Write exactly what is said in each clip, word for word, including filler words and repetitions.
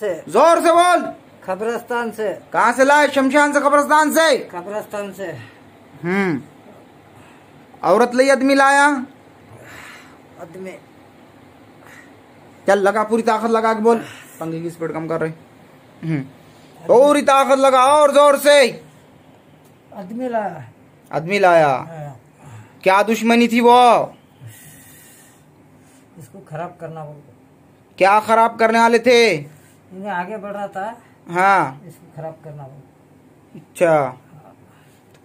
से, जोर से बोल। कब्रस्तान से। कहाँ से लाए? शमशान से, कब्रस्तान से। कब्रस्तान से। हम्म। औरत लाई आदमी लाया? आदमी। चल लगा, पूरी ताकत लगा के बोल। पंखे की स्पीड कम कर रहे। हम्म। पूरी ताकत लगा और जोर से। आदमी लाया। आदमी लाया। क्या दुश्मनी थी वो? इसको खराब करना बोल। क्या खराब करने वाले थे? इन्हें आगे बढ़ रहा था। हाँ, इसको खराब करना बोल। अच्छा,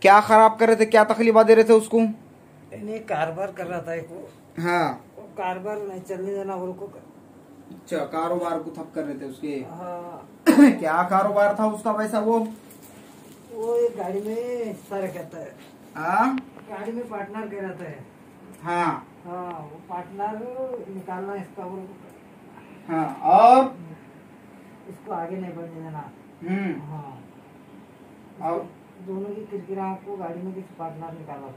क्या खराब कर रहे थे? क्या तकलीफा दे रहे थे उसको? इन्हें कारोबार कर रहा था इसको। हाँ, कारोबार नहीं चलने देना बोल को। अच्छा, कारोबार को ठप कर रहे थे उसके। हाँ। क्या कारोबार था उसका? वैसा वो वो एक गाड़ी में हिस्सा रखता है। हाँ, गाड़ी में पार्टनर कह रहा था। हाँ हाँ, वो पार्टनर निकालना इसका। हाँ, और इसको आगे नहीं बढ़ने देना। हम्म। हाँ, और दोनों की किरकिरा को गाड़ी में किसी पार्टनर निकाला,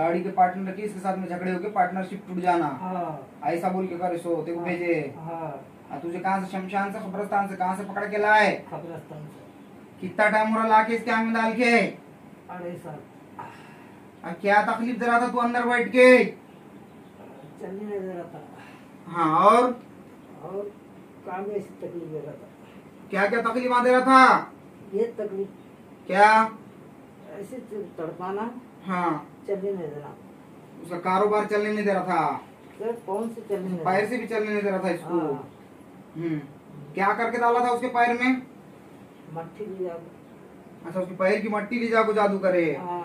गाड़ी के पार्टनर की इसके साथ में झगड़े होके पार्टनरशिप टूट जाना। हाँ, ऐसा बोल के कर इसको। देखो भेजे। हाँ, तुझे कहाँ से? शमशान से, खबरस्तान से। कहाँ से पकड़ के लाए? खबरस्तान से। कितना टाइम हो रहा लाके इसके आंख में डाल के? अरे सर, अब क्या तकलीफ दे रहा था तू अंदर बैठ के? चलने नहीं दे रहा था। हाँ, और और काम में ऐसी तकलीफ दे रहा था। क्या क्या तकलीफ आ दे रहा था? ये तकलीफ। क्या? ऐसे तड़पाना। हाँ, चलने नहीं दे रहा। उसका कारोबार चलने नहीं दे रहा था। सर, कौन से चलने? पैर से भी चलने नहीं दे रहा था इसको। हाँ। हम्म। क्या करके डाला था उसके पैर में? मट्टी ले जाओ। अच्छा, उसके पैर की मट्टी ले जाओ को जादू करे। हाँ,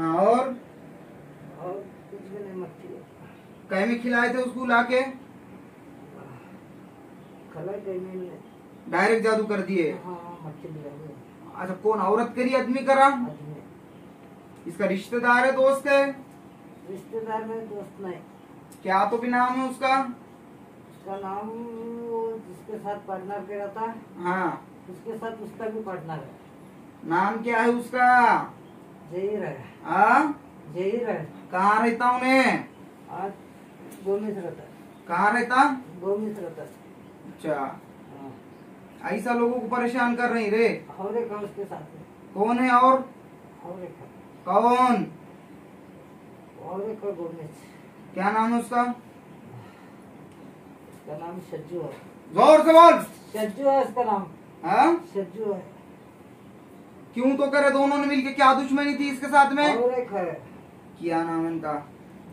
और और कुछ भी नहीं। मट्टी कहीं में खिलाए थे उसको लाके? डायरेक्ट जादू कर दिए। हाँ, अच्छा, कौन? औरत करी, आदमी करा? आदमी। इसका रिश्तेदार है, दोस्त है? रिश्तेदार में, दोस्त नहीं। क्या तो भी नाम है उसका? उसका नाम वो जिसके साथ पार्टनर कर रहा था। हाँ, उसके साथ उसका भी पार्टनर है। नाम क्या है उसका? जहीर है। हाँ, जहीर है। कहाँ रहता? उन्हें गोमिस रहता। कहाँ रहता? गोमिस रहता। अच्छा, ऐसा लोगों को परेशान कर रही रे। उसके साथ है। कौन है? और कौन? क्या नाम है उसका? उसका नाम सज्जू है। जोर से बोल। सज्जू है उसका नाम। हाँ, सज्जू है। क्यों तो करे दोनों ने मिलके? क्या दुश्मनी थी इसके साथ में? क्या नाम है इनका?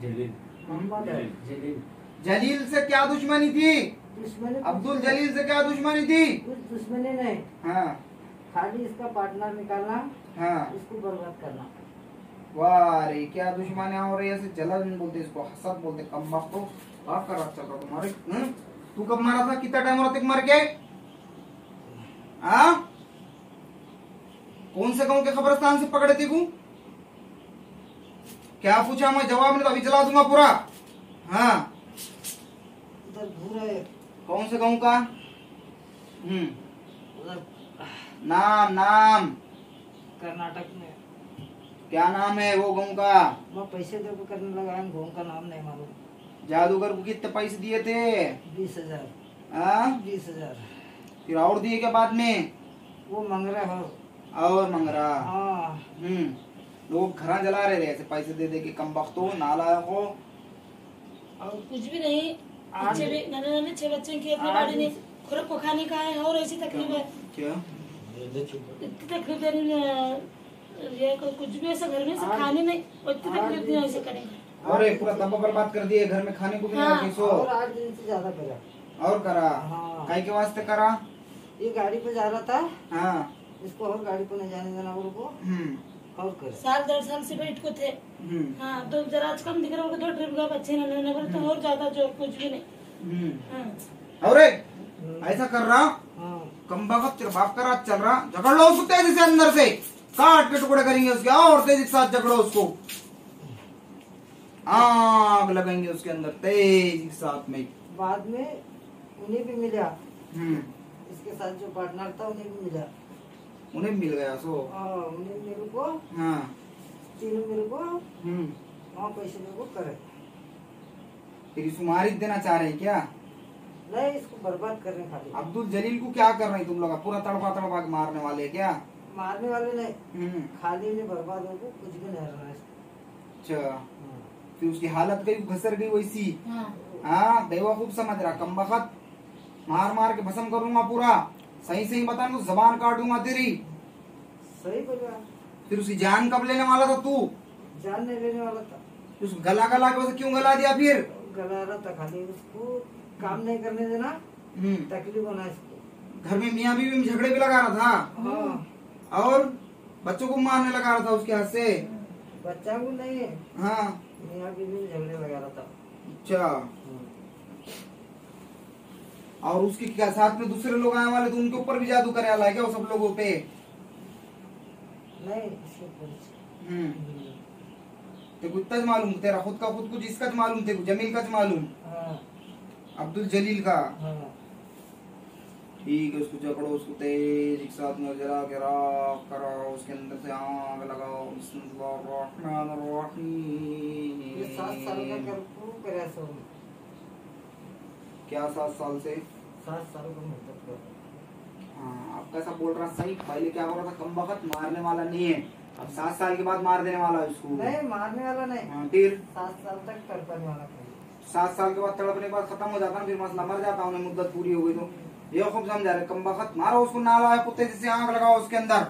जलील। जलील, जलील जलील से क्या दुश्मनी थी? दुश्मनी अब्दुल जलील से क्या दुश्मनी थी? कुछ दुश्मनी नहीं। हाँ, खाली इसका पार्टनर निकालना। हाँ, इसको बर्बाद करना। वाह रे, क्या दुश्मनी हो रही है। ऐसे जलन बोलते इसको, हसद बोलते। कम बाप को बाप का रास्ता चल रहा तुम्हारे। तू कब मारा था? कितना टाइम हो रहा मर के? हाँ, कौन से गाँव के खबरस्तान से पकड़े थे? तू क्या पूछा? मैं जवाब नहीं, अभी जला दूंगा पूरा। हाँ, उधर दूर है। कौन से गाँव का? हम्म, नाम नाम कर्नाटक में। क्या नाम है वो गाँव का? मैं पैसे देकर करने लगा, गाँव का नाम नहीं मालूम। जादूगर को कितने पैसे दिए थे? बीस हजार। बीस हजार फिर और दिए क्या बाद में? वो मंगरा है। और मंगरा। हाँ। हम्म, लोग घरा जला रहे थे ऐसे पैसे दे दे के। कमबख्तो, नालायक हो। और कुछ भी नहीं। छह बच्चे की अपने बाड़ी ने खुरप को खाने का है। और ऐसी तकलीफ है। क्या इतनी तकलीफ है? ये कुछ भी ऐसा घर में से खाने में इतनी तकलीफ नहीं ऐसे करेंगे। अरे पूरा दबा बर्बाद कर दिए घर में, खाने को भी नहीं। और आठ दिन से ज्यादा करा। और करा कहीं के वास्ते करा? ये गाड़ी पे जा रहा था। हाँ, इसको और गाड़ी पे नहीं जाने देना उनको। साल डेढ़ साल से बैठ को थे। हाँ, तो जरा आज कम दिख रहा होगा। दो ट्रिप का बच्चे ना ना तो और ज्यादा जोर कुछ भी नहीं। हाँ, अरे ऐसा कर रहा। हाँ, कमबख्त तेरा बाप का राज चल रहा। झगड़ लो उसको तेजी से, अंदर से काट के टुकड़े करेंगे उसके। और तेजी के साथ झगड़ो उसको, आग लगाएंगे उसके अंदर तेजी के साथ में। बाद में उन्हें भी मिला, इसके साथ जो पार्टनर था उन्हें भी मिला। उन्हें मिल गया सो। उन्हें मेरे को। हाँ, तीनों मेरे को। हम्म, वहाँ पैसे मेरे को करे। फिर इसको मारिक देना चाह रहे हैं क्या? है इसको बर्बाद करने वाले। अब्दुल जलील को क्या कर रहे हैं तुम लोग? पूरा तड़पा तड़पा मारने वाले क्या? मारने वाले नहीं, खाली ने बर्बाद होकर कुछ भी नहीं रहा। अच्छा, फिर उसकी हालत गई घसर गई वैसी। हाँ बेवकूफ समझ रहा, कम बखत मार मार के भस्म करूंगा पूरा। सही सही बता, जबान काटूंगा तेरी। सही बोला। फिर उसकी जान कब लेने वाला था तू? जान नहीं लेने वाला था। उसको गला गला के क्यों गला दिया? फिर गला रहा था खाली, उसको काम नहीं करने देना, तकलीफ होना इसको। घर में मियाँ बीवी में झगड़े भी लगा रहा था। हाँ। और बच्चों को मारने लगा रहा था उसके हाथ से। बच्चा को नहीं है। हाँ, मियाँ बीवी में झगड़े लगा रहा था। अच्छा, और उसके क्या साथ में दूसरे लोग आने वाले थे, उनके ऊपर भी जादू करने वाला है क्या वो सब लोगों पे? नहीं, इतना मालूम तेरा खुद का, खुद कुछ इसका मालूम, तेरे जमील का मालूम। हाँ। अब्दुल जलील का। हाँ। ठीक है, उसको जकड़ो, उसको तेज एक साथ में जरा के राख कराओ, उसके अंदर से आग लगाओ। ये सात साल का कर पूरा सो। क्या सात साल से? सात साल का मतलब कर। हाँ, आप कैसा बोल रहा? सही, पहले क्या हो रहा था? कम वक्त मारने वाला नहीं है, अब सात साल के बाद मार देने वाला है उसको। नहीं, मारने वाला नहीं, फिर सात साल तक तड़पने वाला। सात साल के बाद तड़पने के बाद खत्म हो जाता है, फिर मसला मर जाता है, मुद्दत पूरी हो गई। तो ये खूब समझा रहे, कम बखत मारो उसको, नाला है कुत्ते जैसे, आग लगाओ उसके अंदर।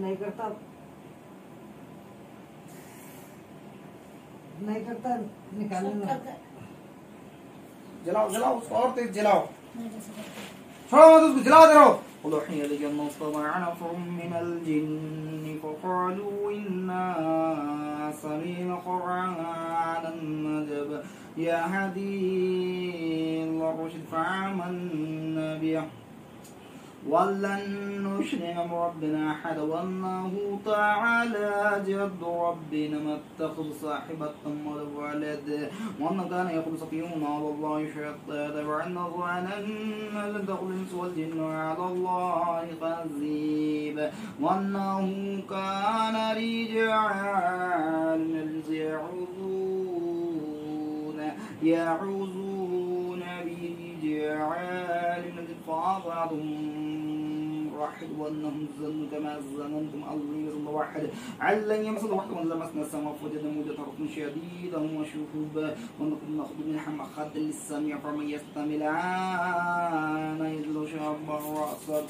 नहीं करता, नहीं करता, निकालना। जलाओ जलाओ उसको, और तेज जलाओ, छोड़ो मत उसको, जला दे रहो। ولحي لجنة عنف من الجن فقالوا إنا سمعنا قرآنا عجبا يهدي إلى الرشد فآمنا به ولن نشرك بربنا أحدا والله تعالى جد ربنا ما اتخذ صاحبة ولا ولد وما كان يقول سقيم على الله شهادة وعنا ظننا لن تقول الإنس والجن على الله كذيب وأنه كان رجال يعوذون يعوذون برجال فأضعهم واحد وأنهم ظنوا كما ظننتم الله يرضى واحد علن يمسد واحد ولمسنا السماء فوجدنا موجة رطب شديدا وشهبا ونقلنا خذ من حم خد للسميع فمن يستمع الآن يجد شهبا رأسا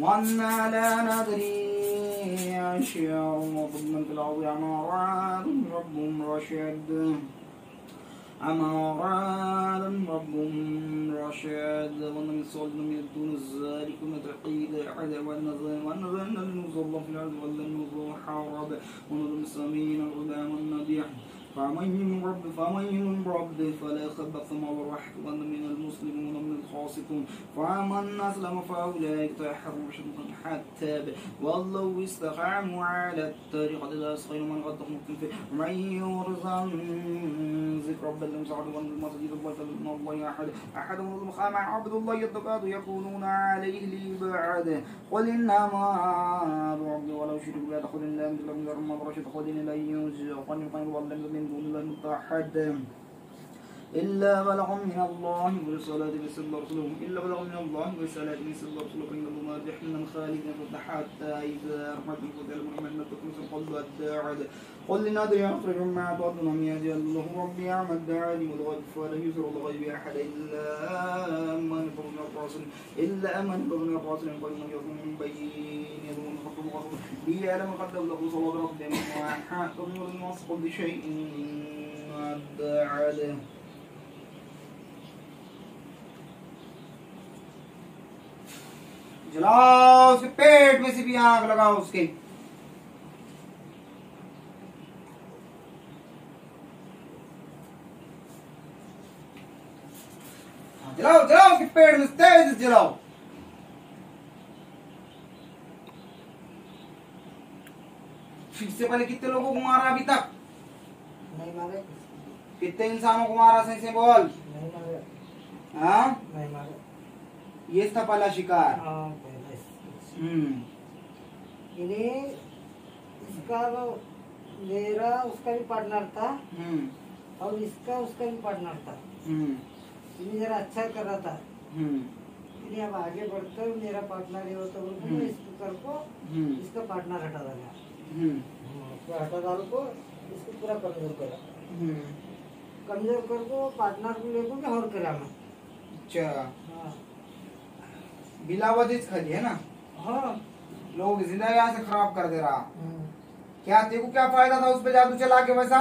وأنا لا ندري أشياء وظننا في الأرض عمارات ربهم رشد أمارا ربهم رشاد ومن صلنا من دون ذلك متقيد عذا والنظر والنظر المظلم في الأرض والنظر حارب ونظر سمين غلام النبيح فمن من رب فمن من رب فلا خبث ثمار واحد من المسلمون من الخاسطون فمن أسلم فأولئك تحروا شدة حتى والله استقاموا على الطريقة لا يسخر من غدهم كفر ومن يرزق ذكر رب الذين سعدوا والمسجد الله فإن الله أحد أحد والمخام عبد الله يتقاد يقولون عليه لبعد قل إنما ربي ولو شرك لا تخذ إلا مثل من رمض رشد خذ إلا ينزقن يقين والله دون المتحد إلا بلغ من الله ورسالته مثل رسوله إلا بلغ من الله ورسالته مثل رسوله إن الله يحمل من خالد حتى إذا رحمته قدر محمد نتقمص القلب الداعد قل لنادر يخرج مع بعضنا من يجعل الله ربي أعمى الداعي والغيب فلا يزر الغيب أحد إلا من يبغون الرسل إلا من يبغون الرسل قل من يكون من بين يدون خط الله ليعلم قد له صواب ربي وحاكم المصق بشيء الداعد जलाओ उसके पेट में से भी आग लगाओ उसके। जलाओ जलाओ उसके पेट में तेज जलाओ। इससे पहले कितने लोगों को मारा अभी तक? नहीं मारे। कितने इंसानों को मारा? सही से बोल। नहीं मारे। हाँ, नहीं मारे। ये था पहला शिकार। हम्म, ये इसका वो मेरा उसका भी पार्टनर था और इसका उसका भी पार्टनर था, ये जरा अच्छा कर रहा था। इसलिए अब आगे बढ़कर मेरा पार्टनर ये होता तो इस पुत्र को इसका पार्टनर हटा डाला, हटा डाल को इसको पूरा कमजोर करा, कमजोर कर को पार्टनर को लेकर हर करा मैं। अच्छा बिलावधित खाली है ना। हाँ लोग जिंदगी यहाँ से खराब कर दे रहा, क्या तेरे को क्या फायदा था उस पे जादू चला के? वैसा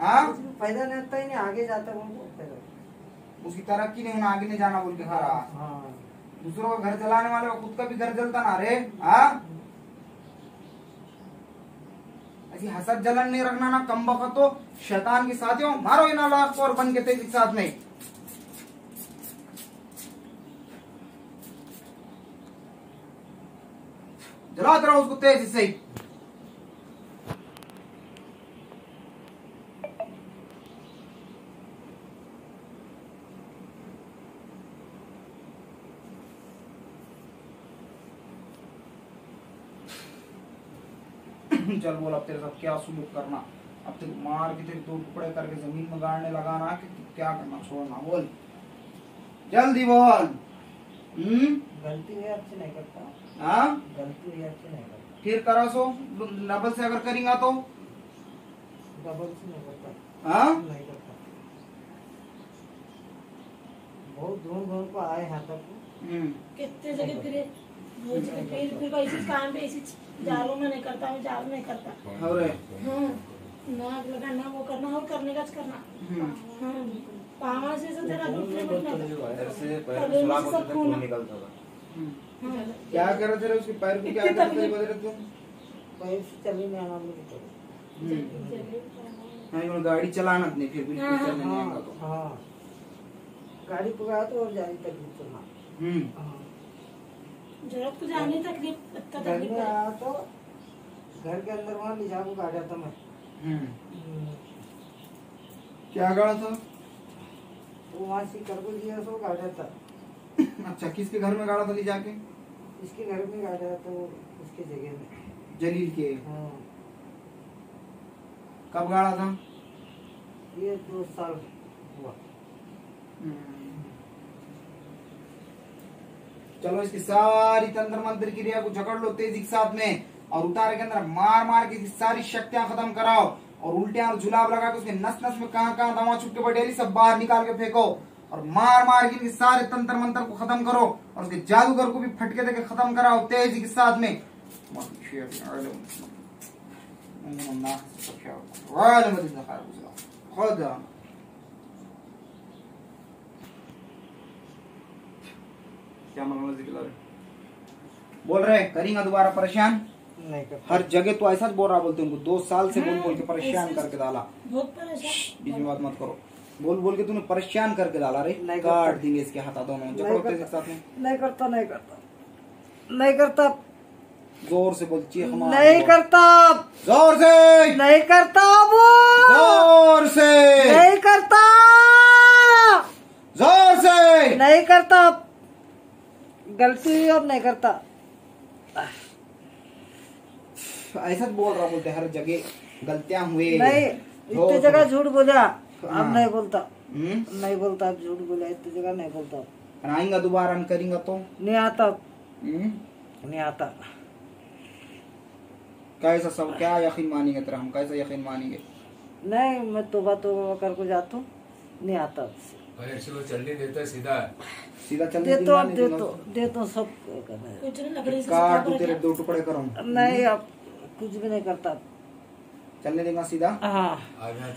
फायदा नहीं होता, ही नहीं आगे जाता वो, उसकी तरक्की नहीं होना, आगे नहीं जाना बोल के खा रहा। दूसरों का घर जलाने वाले को खुद का भी घर जलता ना रे। हाँ ऐसी हसद जलन नहीं रखना ना कम वक्त तो शैतान के साथियों, मारो इन लाख और बन के तेरे साथ में। जला दे रहा उसको तेज इससे ही। चल बोल अब तेरे साथ क्या सुलूक करना, अब तेरे मार के तेरे दो टुकड़े करके जमीन में गाड़ने लगाना कि क्या करना, छोड़ना बोल जल्दी बोल। हम्म गलती है आपसे नहीं करता। हाँ गलती है आपसे नहीं करता, फिर करा सो डबल से अगर करेंगा तो डबल से नहीं करता। हाँ नहीं करता, बहुत ढूंढ ढूंढ को आए हाथ को कितने जगह फिरे, फिर फिर इसी काम पे इसी जालों में नहीं करता हूँ, जाल नहीं करता। हाँ नाक लगाना वो करना और करने का करना। हाँ पाँव से तेरा क्या कर रहे थे उसके पैर को, क्या कर रहे थे? पैर से चलने में आना नहीं, गाड़ी चलाना नहीं, फिर भी गाड़ी पकड़ा तो और जाने तकलीफ करना, जरूरत को जाने तकलीफ तकलीफ आया तो घर के अंदर वहाँ ले जाऊँ गाड़ा था मैं। क्या गाड़ा था? वो वहाँ से कर को लिया तो गाड़ा था। अच्छा किसके घर में गाड़ा था ले जाके? इसके घर में गाड़ा था तो उसके जगह में जलील के। हाँ कब गाड़ा था? ये दो साल हुआ। चलो इसकी सारी तंत्र मंत्र क्रिया को जकड़ लो तेजी के साथ में और उतारे के अंदर मार मार के सारी शक्तियां खत्म कराओ और उल्टियां और जुलाब लगा के उसके नस नस में कहां कहां दवा छुपके बैठे सब बाहर निकाल के फेंको और मार मार के सारे तंत्र मंत्र को खत्म करो और उसके जादूगर को भी फटके देके खत्म कराओ तेजी के साथ में। क्या बोल रहे करेंगे दोबारा परेशान नहीं कर, हर जगह तो ऐसा बोल रहा, बोलते उनको दो साल से बोल बोल के परेशान करके डाला, बीच में बात मत करो, बोल बोल के तूने परेशान करके डाला रे, काट देंगे इसके हाथ दोनों नहीं करता नहीं करता नहीं करता, जोर से बोल चीख मार नहीं करता, जोर से नहीं करता, जोर से नहीं करता, जोर से नहीं करता, गलती अब नहीं करता, ऐसा बोल रहा, बोलते हर जगह गलतियां हुए नहीं, इतने जगह झूठ बोला अब नहीं बोलता। हुँ? नहीं बोलता अब, झूठ बोला इतने जगह नहीं बोलता, आएगा दोबारा करेंगे तो नहीं आता। हुँ? नहीं आता, कैसा सब क्या यकीन मानेंगे तेरा, हम कैसा यकीन मानेंगे? नहीं मैं तोबा तोबा करके जाता हूँ, नहीं आता चलने देता, सीधा सीधा चलने दे तो आप दे तो दे तो सब कुछ नहीं, तेरे दो टुकड़े करूँ नहीं अब कुछ भी नहीं करता, चलने देगा सीधा। हाँ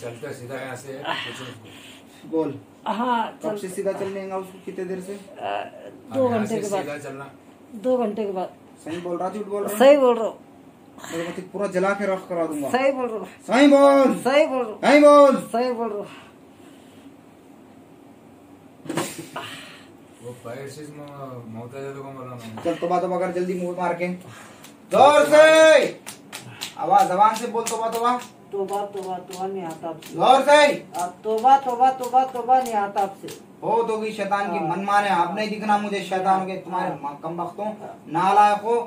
चलता सीधा यहाँ से बोल। हाँ कब से सीधा चलने देगा उसको, कितने देर से? दो घंटे के बाद चलना, दो घंटे के बाद। सही बोल रहा, झूठ बोल रहा? सही बोल रहा, पूरा जला के रख करा दूंगा। सही बोल रहा, सही बोल, सही बोल रहा, सही बोल, सही बोल रहा। वो पैर से मौता जादू को मरना है। चल तोबा तोबा कर जल्दी मुंह मार के, जोर से आवाज जबान से बोल तोबा तोबा तोबा तोबा तोबा नहीं आता आपसे, जोर से आप तोबा तोबा तोबा तोबा नहीं आता आपसे, हो तो गई शैतान की मनमाने, आप नहीं दिखना मुझे शैतान के, तुम्हारे कमबख्तों नालायकों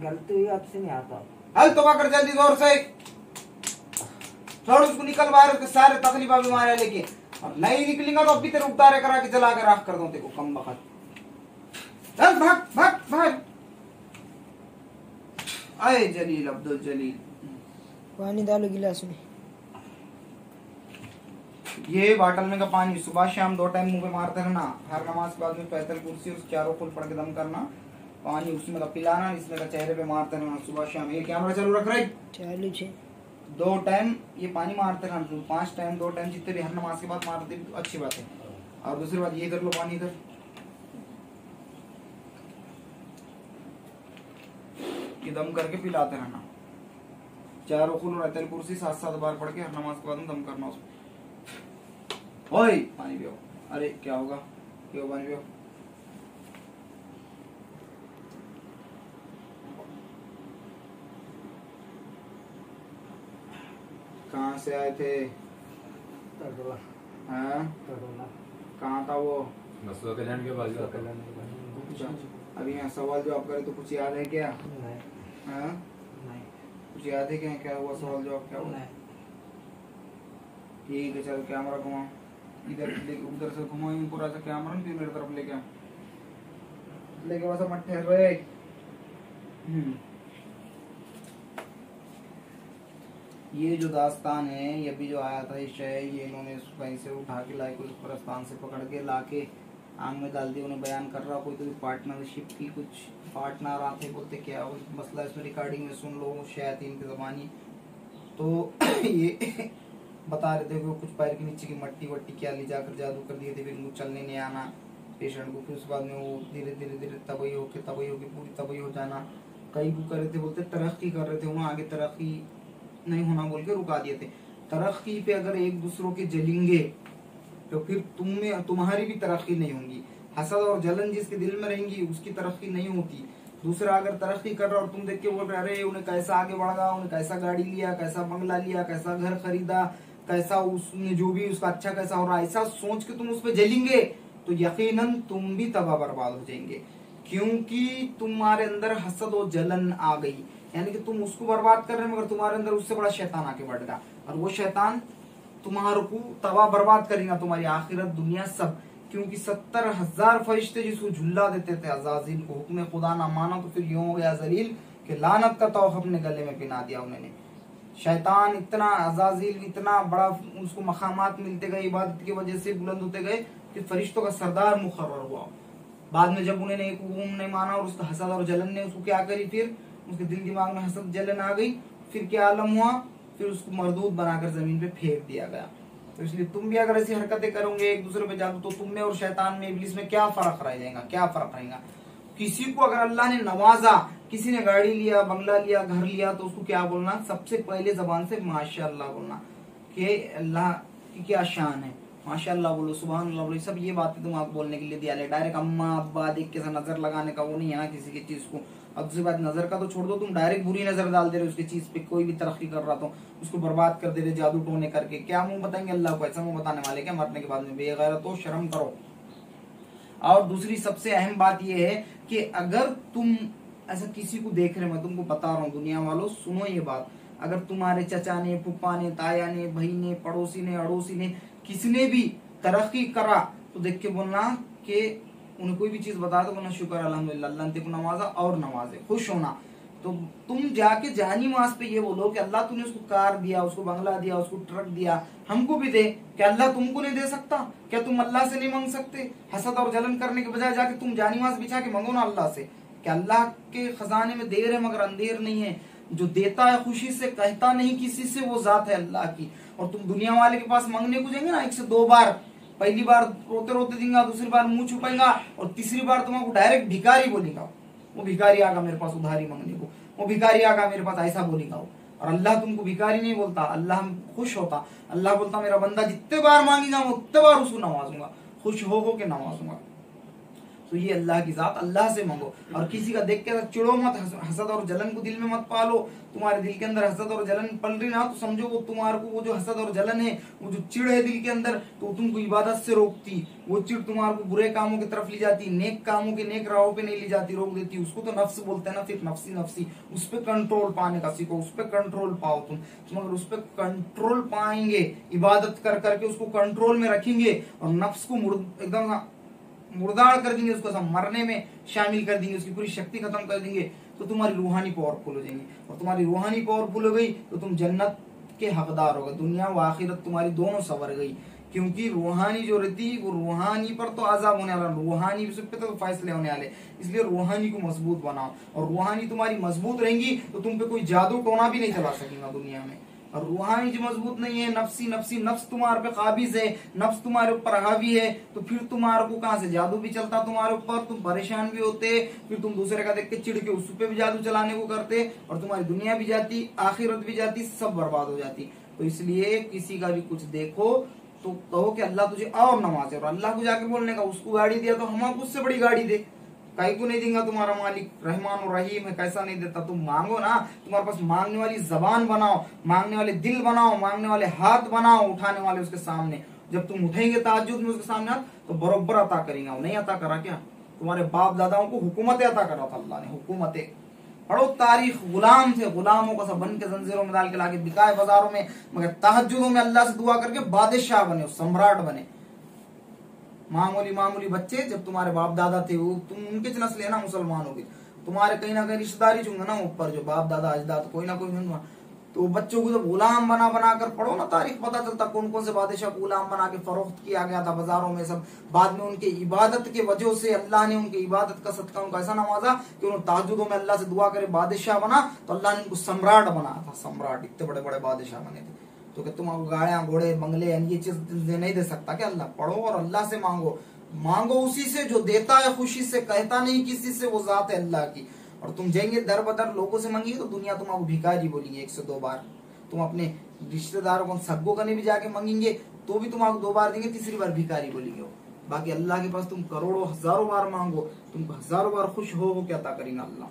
गलती हुई आपसे नहीं आता। हल तो कर जल्दी जोर से, छोड़ उसको, निकल बाहर, उसके सारे तकलीफा बीमारियां लेके, और नहीं निकलेगा तो अभी तेरे उतारे करा के जला के राख कर दो तेरे को कम वक्त। चल भाग भाग भाग। आए जलील, अब्दुल जलील, पानी डालो गिलास में। ये बाटल में का पानी सुबह शाम दो टाइम मुंह पे मारते रहना, हर नमाज के बाद में पैदल कुर्सी उस चारों फूल पड़ के दम करना, पानी उसमें का पिलाना, इसमें का चेहरे पे मारते रहना सुबह शाम। ये कैमरा चालू रख रहे, चालू छे, दो टाइम ये पानी मारते रहना, पांच टाइम दो टाइम जितने भी हर नमाज के बाद मारते भी तो अच्छी बात है। और दूसरी बात ये कर लो, पानी इधर दम करके पिलाते रहना, चारों खुल और आयतल कुर्सी सात सात बार पढ़ के हर नमाज के बाद दम करना उसमें। ओए पानी पियो, अरे क्या होगा, पियो पानी पियो। कहाँ से आए थे? तड़ोला। हाँ तड़ोला। कहाँ था वो? मसूदा कल्याण के पास। अभी यहाँ सवाल जो आप करे तो कुछ याद है क्या? हाँ? नहीं। कुछ याद है क्या? क्या हुआ सवाल जवाब क्या हुआ? ठीक है चल, कैमरा घुमा इधर, उधर से घुमा पूरा सा कैमरा फिर मेरे तरफ लेके लेके वैसा मत ठहर रहे। ये जो दास्तान है, ये भी जो आया था ये शय, ये इन्होंने कहीं से उठा के लाए, कुछ प्रस्थान से पकड़ के लाके आम में डाल दिया, उन्हें बयान कर रहा कोई तो पार्टनरशिप की कुछ पार्टनर आते बोलते क्या वो मसला इसमें रिकॉर्डिंग में सुन लो, शायद इनकी जबानी तो ये बता रहे थे कि वो कुछ पैर के नीचे की मट्टी वट्टी क्या ले जाकर जादू कर दिए थे, फिर उनको चलने नहीं आना पेशेंट को, फिर उसके बाद में वो धीरे धीरे धीरे तबाही होके तबाही होके पूरी तबाही हो जाना। कई वो कर रहे थे बोलते तरक्की कर रहे थे, उन्हें आगे तरक्की नहीं होना बोल के रुका दिए थे। तरक्की पे अगर एक दूसरों के जलेंगे तो फिर तुम में तुम्हारी भी तरक्की नहीं होगी। हसद और जलन जिसके दिल में रहेंगी उसकी तरक्की नहीं होती। दूसरा अगर तरक्की कर रहा और तुम देख के बोल रहे अरे उन्हें कैसा आगे बढ़ा, उन्हें कैसा गाड़ी लिया, कैसा बंगला लिया, कैसा घर खरीदा, कैसा उसने जो भी उसका अच्छा कैसा हो रहा, ऐसा सोच के तुम उस पर जलेंगे तो यकीनन तुम भी तबाह बर्बाद हो जाएंगे, क्योंकि तुम्हारे अंदर हसद और जलन आ गई। यानी कि तुम उसको बर्बाद कर रहे हो मगर तुम्हारे अंदर उससे बड़ा शैतान आके बढ़ गया, और वो शैतान तुम्हारे को तबाह बर्बाद करेगा, तुम्हारी आखिरत दुनिया सब। क्योंकि सत्तर हजार फरिश्ते जिसको झुल्ला देते थे अज़ाज़ील को, हुक्म खुदा ना माना तो फिर यूं हो गया ज़लील कि लानत का तौख अपने गले में पिना दिया उन्होंने। शैतान इतना अज़ाज़ील इतना बड़ा उसको मकामात मिलते गए, इबादत की वजह से बुलंद होते गए कि फरिश्तों का सरदार मुकर्रर हुआ। बाद में जब उन्होंने एक हुक्म नहीं माना और उसका हसद और जलन ने उसको क्या करी, फिर उसके दिल दिमाग में हसद जलन आ गई, फिर क्या आलम हुआ, फिर उसको मरदूद बनाकर जमीन पे फेंक दिया गया। तो इसलिए तुम भी अगर ऐसी हरकतें करोगे एक दूसरे पे जादू, तो तुम में और शैतान में इब्लिस में क्या फर्क रह जाएगा, क्या फर्क रहेगा। किसी को अगर अल्लाह ने नवाजा, किसी ने गाड़ी लिया, बंगला लिया, घर लिया, तो उसको क्या बोलना, सबसे पहले जबान से माशाअल्लाह बोलना कि अल्लाह की क्या शान है, माशाअल्लाह बोलो, सुबहानअल्लाह बोलो, सब ये बातें तुम आप बोलने के लिए दिया। डायरेक्ट अम्मा अब्बा देख के नजर लगाने का वो नहीं है ना किसी की चीज को। अब दूसरी बात नजर का तो छोड़ दो, तुम डायरेक्ट बुरी नजर डाल दे रहे हो उसकी चीज पे, कोई भी तरक्की कर रहा तो उसको बर्बाद कर दे रहे जादू टोने करके। क्या मुंह बताएंगे अल्लाह को, ऐसा मुंह बताने वाले क्या मरने के बाद में, बेगैरत हो, शर्म करो। और दूसरी सबसे अहम बात यह है कि अगर तुम ऐसा किसी को देख रहे हो, मैं तुमको बता रहा हूँ दुनिया वालों सुनो ये बात, अगर तुम्हारे चचा ने, फूफा ने, ताया ने, भाई ने, पड़ोसी ने, अड़ोसी ने किसने भी तरक्की करा तो देख के बोलना कि उन्हें कोई भी चीज बता दो बोलना शुक्र अल्हम्दुलिल्लाह, अल्लाह ने तुमको नवाजा और नवाजे, खुश होना। तो तुम जाके जानी मास पे ये बोलो कि अल्लाह तूने उसको कार दिया, उसको बंगला दिया, उसको ट्रक दिया, हमको भी दे, क्या अल्लाह तुमको नहीं दे सकता, क्या तुम अल्लाह से नहीं मांग सकते। हसद और जलन करने के बजाय जाके तुम जानी मास बिछा के मांगो ना अल्लाह से कि अल्लाह के खजाने में देर है मगर अंधेर नहीं है, जो देता है खुशी से, कहता नहीं किसी से, वो जात है अल्लाह की। और तुम दुनिया वाले के पास मांगने को जाएंगे ना एक से दो बार, पहली बार रोते रोते देंगे, दूसरी बार मुंह छुपाएगा, और तीसरी बार तुम्हारा डायरेक्ट भिखारी बोलेगा, वो भिखारी आगा मेरे पास उधारी मांगने को, वो भिखारी आगा मेरे पास, ऐसा बोलेगा वो। और अल्लाह तुमको भिखारी नहीं बोलता, अल्लाह खुश होता, अल्लाह बोलता मेरा बंदा जितने बार मांगेगा मैं उतने बार उसको नवाजूंगा, खुश हो के नवाजूंगा। तो ये अल्लाह की ज़ात, अल्लाह से मांगो। और किसी का देख के चिड़ो मत, हसद और जलन को दिल में मत पालो। तुम्हारे दिल के अंदर हसद और जलन पल रही ना तो समझो वो तुम्हारे को, वो जो हसद और जलन है, वो जो चिड़ है दिल के अंदर, तो तुमको इबादत से रोकती। वो चिड़ तुम्हारे को बुरे कामों की तरफ ले जाती, नेक कामों के नेक राहों पे नहीं ले जाती, रोक देती। उसको तो नफ्स बोलते हैं ना, सिर्फ नफ्सी नफ्सी। उस पर कंट्रोल पाने का सीखो, उस पर कंट्रोल पाओ तुम। मगर उस पर कंट्रोल पाएंगे इबादत कर करके, उसको कंट्रोल में रखेंगे और नफ्स को एकदम मुर्दाड़ कर देंगे, उसको मरने में शामिल कर देंगे, उसकी पूरी शक्ति खत्म कर देंगे, तो तुम्हारी रूहानी पावरफुल हो जाएंगी। और तुम्हारी रूहानी पावरफुल हो गई तो तुम जन्नत के हकदार हो गए, दुनिया व आखिरत तुम्हारी दोनों सवर गई। क्योंकि रूहानी जो रहती है वो रूहानी पर तो आजाब होने वाला, रूहानी पे तो फैसले होने वाले, इसलिए रूहानी को मजबूत बनाओ। और रूहानी तुम्हारी मजबूत रहेंगी तो तुम पे कोई जादू टोना भी नहीं चला सकेगा दुनिया में। और रूहानी जो मजबूत नहीं है, नफ्सी नफ्सी नफ्स तुम्हारे पे काबिज है, नफ्स तुम्हारे ऊपर हावी है, तो फिर तुम्हारे को कहां से जादू भी चलता तुम्हारे ऊपर, तुम परेशान भी होते, फिर तुम दूसरे का देख के चिढ़ के उस पे भी जादू चलाने को करते, और तुम्हारी दुनिया भी जाती, आखिरत भी जाती, सब बर्बाद हो जाती। तो इसलिए किसी का भी कुछ देखो तो कहो कि अल्लाह तुझे और नवाजे। और अल्लाह को जाके बोलने का, उसको गाड़ी दिया तो हम आपको उससे बड़ी गाड़ी दे, काहे को नहीं देगा तुम्हारा मालिक रहमान और रहीम है, कैसा नहीं देता। तुम मांगो ना, तुम्हारे पास मांगने वाली जबान बनाओ, मांगने वाले दिल बनाओ, मांगने वाले हाथ बनाओ, उठाने वाले उसके सामने। जब तुम उठेंगे ताज्जुद में उसके सामने हाथ, तो बरोबर अता करेंगे। नहीं अता करा क्या? तुम्हारे बाप दादाओं को हुकूमतें अता करा था अल्लाह ने, हुकूमतें। पढ़ो तारीख, गुलाम थे, गुलामों को सब बन के जंजीरों में डाल के लाके बिकाए बाजारों में, मगर तहज्जुदों में अल्लाह से दुआ करके बादशाह बने, सम्राट बने। मामूली मामूली बच्चे जब तुम्हारे बाप दादा थे वो तुम उनके नस्ल है ना मुसलमान हो गए, तुम्हारे कहीं ना कहीं रिश्तेदारी चूंगा ना ऊपर, जो बाप दादा अजदाद कोई ना कोई होंगे, तो बच्चों को जब गुलाम बना बना कर, पढ़ो ना तारीख, पता चलता कौन कौन से बादशाह गुलाम बना के फरोख्त किया गया था बाजारों में सब। बाद में उनके इबादत के वजह से अल्लाह ने उनके इबादत का सदका उनका ऐसा नवाजा कि उन्होंने ताजुदों में अल्लाह से दुआ करे बादशाह बना, तो अल्लाह ने उनको सम्राट बनाया था, सम्राट। इतने बड़े बड़े बादशाह बने थे। तो तुम आपको गाड़ियां घोड़े बंगले ये चीज नहीं दे सकता क्या अल्लाह? पढ़ो और अल्लाह से मांगो, मांगो उसी से जो देता है खुशी से, कहता नहीं किसी से, वो जात है अल्लाह की। और तुम जाएंगे दर बदर लोगों से मांगिए तो दुनिया तुम आपको भिखारी बोलेंगे एक से दो बार। तुम अपने रिश्तेदारों को सग्गों का नहीं भी जाके मांगेंगे तो भी तुम आपको दो बार देंगे, तीसरी बार भिखारी बोलेंगे। बाकी अल्लाह के पास तुम करोड़ों हजारों बार मांगो, तुम हजारों बार खुश हो क्या अता करेगा अल्लाह,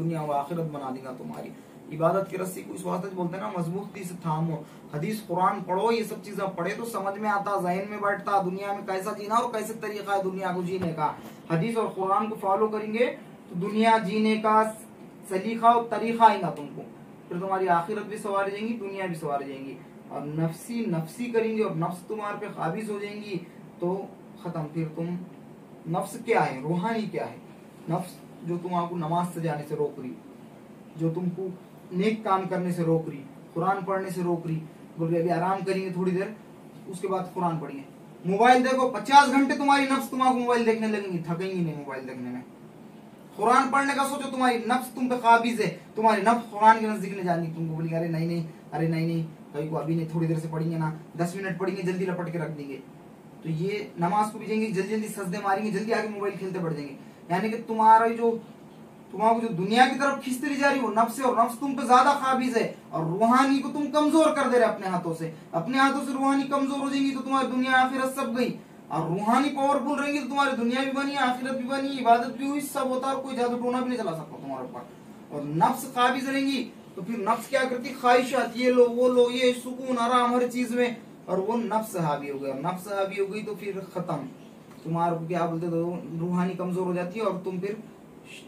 दुनिया व आखिरत बना देगा तुम्हारी। इबादत की रस्सी को इस वास्ते बोलते हैं ना, मजबूती से थामो। हदीस कुरान पढ़ो, ये सब चीजें पढ़े तो समझ में आता, जहन में बैठता दुनिया में कैसा जीना और कैसे तरीका है दुनिया को जीने का। हदीस और कुरान को फॉलो करेंगे तो दुनिया जीने का सलीका और तरीका आएगा तुमको, फिर तुम्हारी आखिरत भी सवार जाएंगी, दुनिया भी सवार जाएंगी। और नफ्सी नफ्सी करेंगे और नफ्स तुम्हारे पे काबिज हो जाएंगी तो खत्म। फिर तुम नफ्स क्या है, रूहानी क्या है? नफ्स जो तुम आपको नमाज से जाने से रोक रही, जो तुमको नेक काम करने से रोक रही, कुरान पढ़ने से रोक रही, बोल रही अभी आराम करेंगे थोड़ी देर उसके बाद कुरान पढ़िए। मोबाइल देखो पचास घंटे तुम्हारी नफ्स तुम्हारा मोबाइल देखने लगेंगी, थकेंगी नहीं मोबाइल देखने में। कुरान पढ़ने का सोचो, तुम्हारी नफ्स तुम पे काबिज है, तुम्हारी नफ्स कुरान के नजदीक ले जाएंगी, तुमको बोलेंगे अरे नहीं नहीं, अरे नहीं नहीं, कहीं को अभी नहीं, थोड़ी देर से पढ़ेंगे ना, दस मिनट पढ़ेंगे, जल्दी लपट के रख देंगे। तो ये नमाज को भी जाएंगे, जल्दी जल्दी सजदे मारेंगे, जल्दी आगे मोबाइल खेलते बढ़ जाएंगे। यानी कि तुम्हारा जो तुम्हारी जो दुनिया की तरफ खींचती जा रही हो नफ्स है, और नफ्स तुम पे ज्यादा काबिज है और रूहानी को तुम कमजोर कर दे रहे अपने हाथों से। अपने हाथों से रूहानी कमजोर हो जाएगी तो तुम्हारी दुनिया आखिरत सब गई। और रूहानी पावरफुल रहेंगी तो तुम्हारी दुनिया भी बनी, आखिरत भी बनी, इबादत भी हुई, सब होता, और कोई जादू टोना भी नहीं चला सकता तुम्हारे ऊपर। और नफ्स काबिज रहेंगी तो फिर नफ्स क्या करती, ख्वाहिशात, ये लो वो लो, ये सुकून आराम हर चीज में, और वो नफ्स हावी हो गई। और नफ्स हावी हो गई तो फिर खत्म, तुम्हारे क्या बोलते रूहानी कमजोर हो जाती है और तुम फिर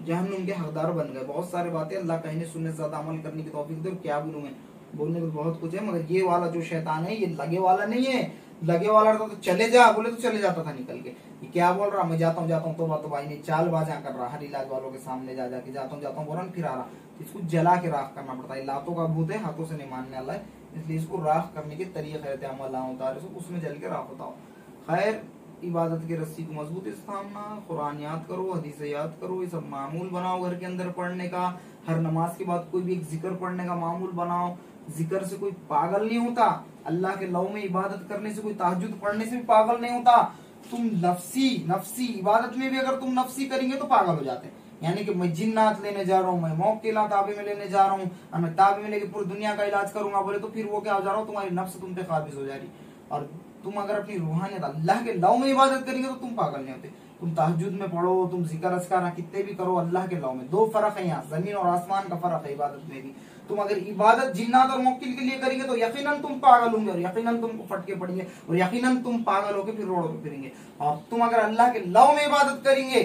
जहन्नुम के हकदार बन गए। बहुत सारी बातें अल्लाह कहने सुनने से ज्यादा अमल करने की तौफीक दे। क्या बोलूं मैं, बोलने को बहुत कुछ है मगर ये वाला जो शैतान है ये लगे वाला नहीं है। लगे वाला रहता तो चले जा बोले तो चले जाता था निकल के, ये क्या बोल रहा, मैं जाता हूँ जाता हूँ, तो बात तो भाई नहीं, चाल बाजा कर रहा, हर इलाज वालों के सामने जा जाके जाता हूँ जाता हूँ बोरन फिर आ रहा। इसको जला के राख करना पड़ता है, लातों का भूत है, हाथों से नहीं मानने वाला है, इसलिए इसको राख करने के तरीके रहते हैं, अमल होता है उसमें जल के राख होता हो। खैर, इबादत के रस्सी को मजबूत इस्तामना, कुरान याद करो, हदीसें याद करो, ये सब मामूल बनाओ घर के अंदर पढ़ने का। हर नमाज के बाद कोई भी एक जिक्र पढ़ने का मामूल बनाओ। जिक्र से कोई पागल नहीं होता, अल्लाह के लौ में इबादत करने से, कोई तहज्जुद पढ़ने से भी पागल नहीं होता। तुम नफसी नफसी इबादत में भी अगर तुम नफसी करेंगे तो पागल हो जाते हैं। यानी कि मैं जिन्नात लेने जा रहा हूँ, मैं मौत के इलाज ताबे में लेने जा रहा हूँ, और मैं ताबे में लेके पूरी दुनिया का इलाज करूंगा बोले तो फिर वो क्या हो जा रहा हो, तुम्हारी नफ्स तुम पे काबिज हो जा रही। और तुम अगर अपनी रूहानियत अल्लाह के लौ में इबादत करेंगे तो तुम पागल नहीं होते। तुम तहज्जुद में पढ़ो, तुम जिक्र अस्कार कितने भी करो अल्लाह के लौ में। दो फर्क है यहाँ, जमीन और आसमान का फर्क है इबादत में भी। तुम अगर इबादत जिन्नात और मुक्किल के लिए करेंगे तो यकीनन तुम पागल होंगे और यकीनन तुम फटके पड़ेंगे और यकीनन तुम पागल होकर फिर रोडों पे फिरेंगे। और तुम अगर अल्लाह के लौ में इबादत करेंगे,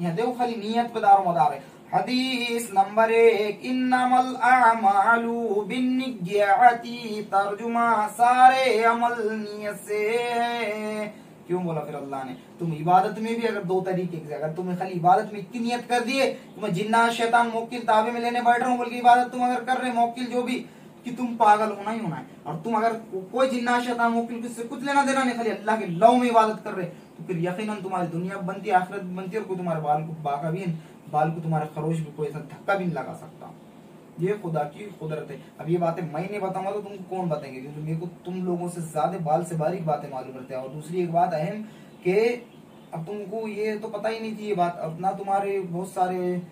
यहाँ देखो खाली नीयत पे दारो मदार है। हदीस नंबर एक, इन्नमल आमालु बिन्निय्याति, तर्जुमा सारे अमल नियत से है। क्यों बोला फिर अल्लाह ने? तुम इबादत में भी अगर दो तरीके से, अगर तुमने खाली इबादत में इतनी नियत कर दिए तुम्हें जिन्ना शैतान मोकिल ताबे में लेने बैठ रहा हूँ बोल के इबादत तुम अगर कर रहे मोकिल जो भी कि तुम पागल होना ही होना है। और तुम अगर कोई जिन्ना शैतान मोकिल किससे कुछ लेना देना नहीं, खाली अल्लाह के लौ में इबादत कर रहे तो फिर यकीनन तुम्हारी दुनिया बनती है, आखिरत बनती है और कोई तुम्हारे बाल को बाका भी बाल को तुम्हारा खरोश भी कोई ऐसा धक्का भी नहीं लगा सकता। ये खुदा की कुदरत है। अब ये बातें मैं नहीं बताऊंगा तो तुमको कौन बताएंगे, क्योंकि मेरे को तुम लोगों से ज्यादा बाल से बारीक बातें मालूम रहते हैं। और दूसरी एक बात अहम के अब तुमको ये तो पता ही नहीं थी ये बात, अब ना तुम्हारे बहुत सारे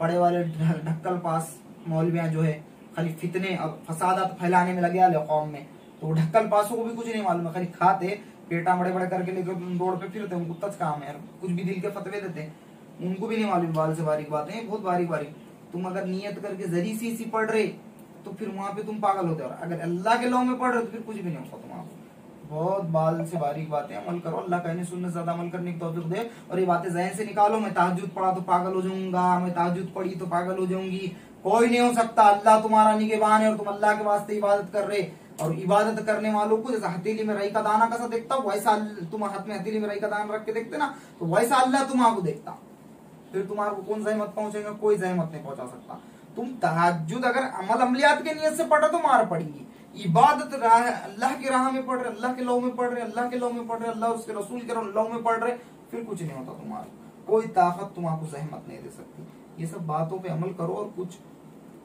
पड़े वाले ढक्कल पास मौलवियाँ जो है खाली फितने और फसादात फैलाने में लगे आले कौम में, तो ढक्कल पासों को भी कुछ नहीं मालूम है, खाली खाते पेटा बड़े बड़े करके लेकर रोड पे फिरते, उनको तच काम है, कुछ भी दिल के फतवे देते हैं, उनको भी नहीं मालूम बाल से बारीक बातें बहुत बारीक बारीक। तुम अगर नियत करके जरी सी सी पढ़ रहे तो फिर वहां पे तुम पागल होते हो, और अगर अल्लाह के लौ में पढ़ रहे तो फिर कुछ भी नहीं होता तुम्हारा। बहुत बाल से बारीक बातें, अमल करो, अल्लाह कहने सुनने ज्यादा अमल करने की तौफीक दे। और ये बातें जहन से निकालो, मैं तहज्जुद पढ़ा तो पागल हो जाऊंगा, मैं तहज्जुद पढ़ी तो पागल हो जाऊंगी, कोई नहीं हो सकता। अल्लाह तुम्हारा निगहबान है और तुम अल्लाह के वास्ते इबादत कर रहे, और इबादत करने वालों को जैसा हथेली में रई का दाना कैसा देखता हो वैसा, तुम हाथ में हथेली में रई का दाना रख के देखते ना, तो वैसा अल्लाह तुम्हारा को देखता, फिर तुम्हारे को कौन जहमत पहुंचेगा, कोई जहमत नहीं पहुंचा सकता। तुम तहज्जुद अगर अमल अमलियात के नियत से पढ़ो तो मार पड़ेगी। इबादत राह अल्लाह की राह में पढ़ रहे, अल्लाह के लौ में पढ़ रहे, अल्लाह के लौ में पढ़ रहे, अल्लाह उसके रसूल के लौ में पढ़ रहे, फिर कुछ नहीं होता तुम्हारा, कोई ताकत तुम्हारे को जहमत नहीं दे सकती। ये सब बातों पे अमल करो, और कुछ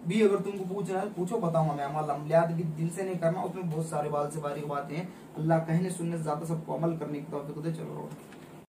भी अगर तुमको पूछना है पूछो, बताऊंगा मैं। अमल अमलियात भी दिल से नहीं करना, उसमें बहुत सारे बाल से बारीक बातें हैं। अल्लाह कहने सुनने से ज्यादा सबको अमल करने की तौफीक दे। चलो।